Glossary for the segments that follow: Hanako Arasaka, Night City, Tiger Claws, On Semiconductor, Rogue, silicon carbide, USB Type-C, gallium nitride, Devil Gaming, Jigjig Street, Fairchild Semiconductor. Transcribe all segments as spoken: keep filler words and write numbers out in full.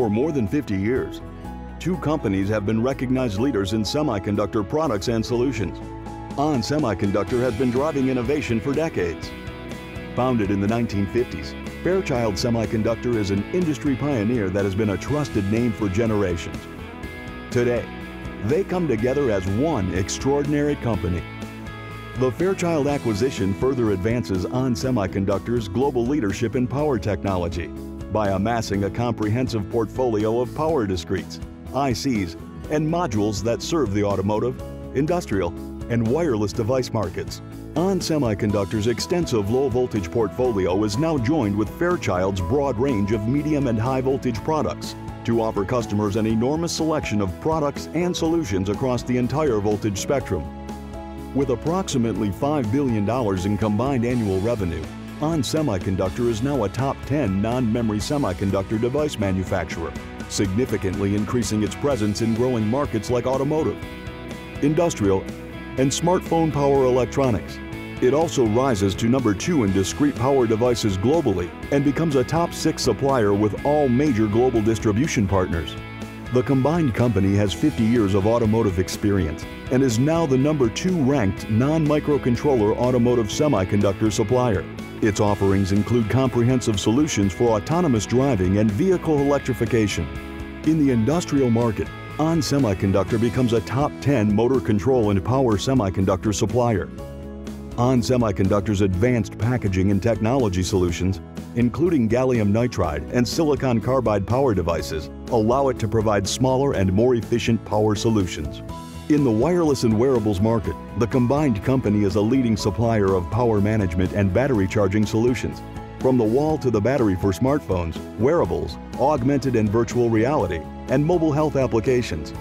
for more than fifty years. Two companies have been recognized leaders in semiconductor products and solutions. On Semiconductor has been driving innovation for decades. Founded in the nineteen fifties, Fairchild Semiconductor is an industry pioneer that has been a trusted name for generations. Today, they come together as one extraordinary company. The Fairchild acquisition further advances On Semiconductor's global leadership in power technology by amassing a comprehensive portfolio of power discretes, I Cs, and modules that serve the automotive, industrial, and wireless device markets. On Semiconductor's extensive low-voltage portfolio is now joined with Fairchild's broad range of medium and high-voltage products to offer customers an enormous selection of products and solutions across the entire voltage spectrum. With approximately five billion dollars in combined annual revenue, On Semiconductor is now a top ten non-memory semiconductor device manufacturer, significantly increasing its presence in growing markets like automotive, industrial, and smartphone power electronics. It also rises to number two in discrete power devices globally and becomes a top six supplier with all major global distribution partners. The combined company has fifty years of automotive experience and is now the number two ranked non-microcontroller automotive semiconductor supplier. Its offerings include comprehensive solutions for autonomous driving and vehicle electrification. In the industrial market, On Semiconductor becomes a top ten motor control and power semiconductor supplier. On Semiconductor's advanced packaging and technology solutions, including gallium nitride and silicon carbide power devices, allow it to provide smaller and more efficient power solutions. In the wireless and wearables market, the combined company is a leading supplier of power management and battery charging solutions. From the wall to the battery for smartphones, wearables, augmented and virtual reality, and mobile health applications.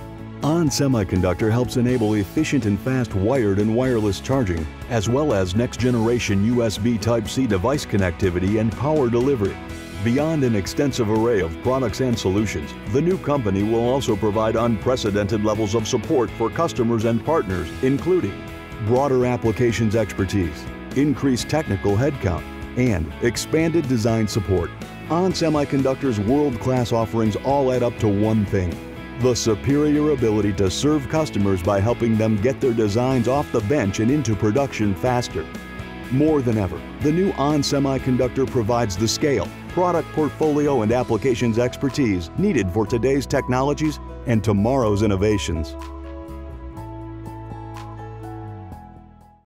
On Semiconductor helps enable efficient and fast wired and wireless charging, as well as next-generation U S B Type C device connectivity and power delivery. Beyond an extensive array of products and solutions, the new company will also provide unprecedented levels of support for customers and partners, including broader applications expertise, increased technical headcount, and expanded design support. On Semiconductor's world-class offerings all add up to one thing: the superior ability to serve customers by helping them get their designs off the bench and into production faster. More than ever, the new On Semiconductor provides the scale, product portfolio, and applications expertise needed for today's technologies and tomorrow's innovations.